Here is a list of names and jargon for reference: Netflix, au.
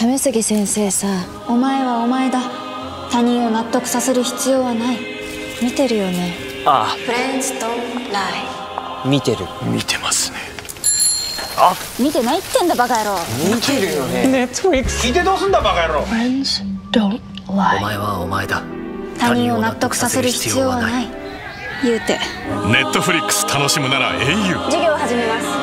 為杉先生さ、お前はお前だ。他人を納得させる必要はない。見てるよね。ああ、フレンズとライ。見てる。見てますね。あ、見てないってんだバカ野郎。見てるよね。ネットフリックス聞いてどうすんだバカ野郎。フレンズとライ。お前はお前だ。他人を納得させる必要はない。言うてネットフリックス楽しむなら au。 授業を始めます。